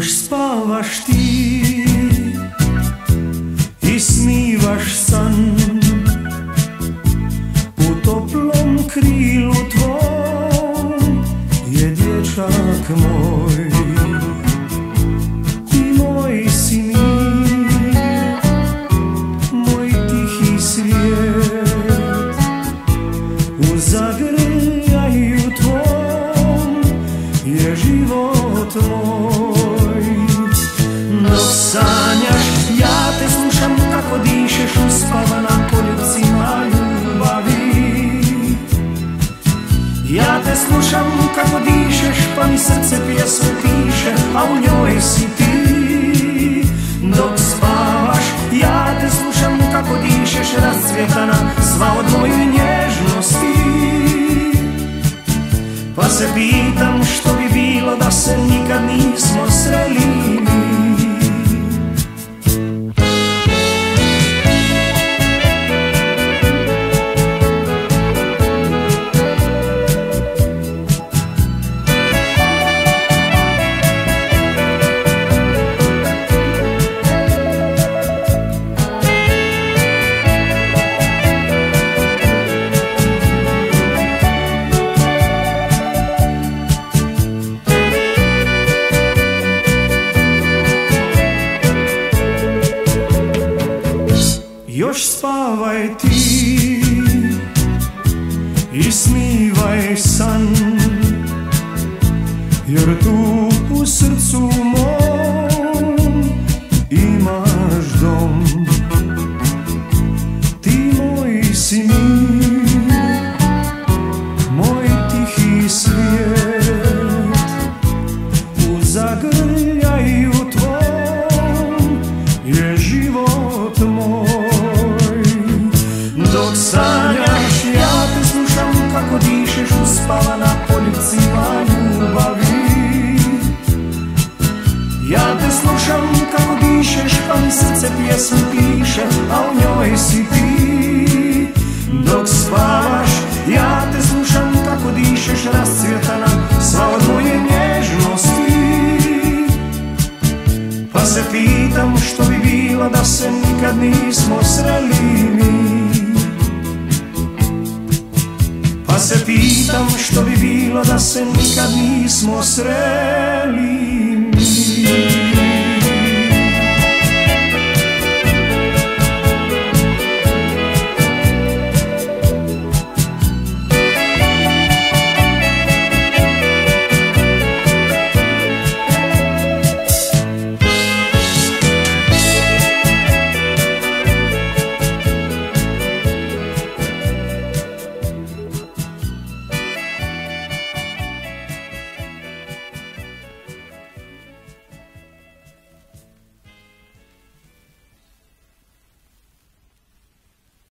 смеешь, savaş ti, ismivaşsan, u toplom krilu tvom je dječak moj. Slušam kako dišeš, pa mi srce pjesmu piše, a u njoj si ti. Dok spavaš, ja te slušam kako dišeš, rascvjetana, sva od moje nježnosti. Pa se pitam što bi bilo da se nikad nismo sreli mi. Još spavaj ti i smivaj san, jer tu u srcu mom imaš dom. Ti moj si mir, moj tihi svijet, u zagrljaju tvom je život moj. Dok sanjaš, ja te slušam kako dišeš, uspavana poljubcima ljubavi. Ja te slušam kako dišeš, pa mi srce pjesmu piše, a u njoj si ti. Dok spavaš, ja te slušam kako dišeš, rascvjetana, sva od moje nježnosti. Pa se pitam što bi bilo da se nikad nismo sreli mi. Pa se pitam što bi bilo da se nikad nismo sreli.